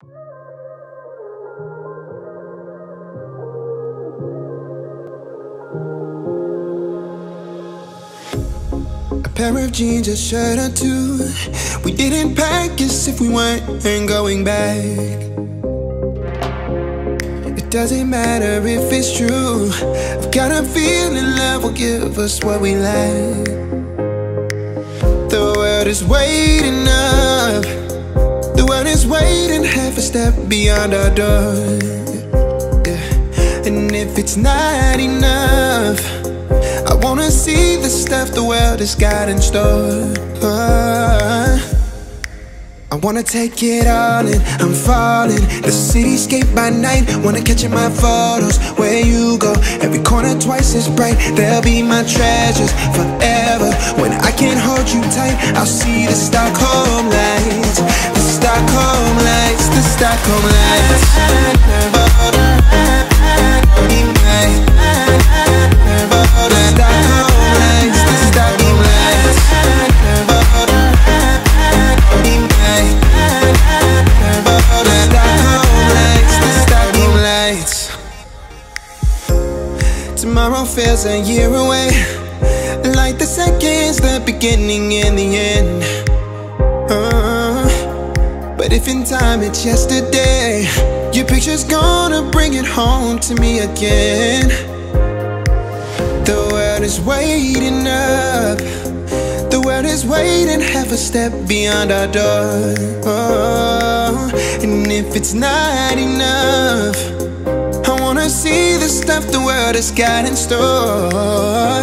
A pair of jeans, a shirt or two. We didn't pack as if we weren't going back. It doesn't matter if it's true. I've got a feeling love will give us what we lack. The world is waiting up. The world is waiting half a step beyond our door. Yeah. And if it's not enough, I wanna see the stuff the world has got in store. I wanna take it all in, I'm falling. The cityscape by night, wanna catch in my photos. Where you go, every corner twice as bright. They'll be my treasures forever. When I can't hold you tight, I'll see the Stockholm lights. The Stockholm lights, the Stockholm lights. Tomorrow feels a year away, like the seconds, the beginning and the end. But if in time it's yesterday, your picture's gonna bring it home to me again. The world is waiting up. The world is waiting half a step beyond our door. And if it's not enough, I wanna see the stuff the world has got in store.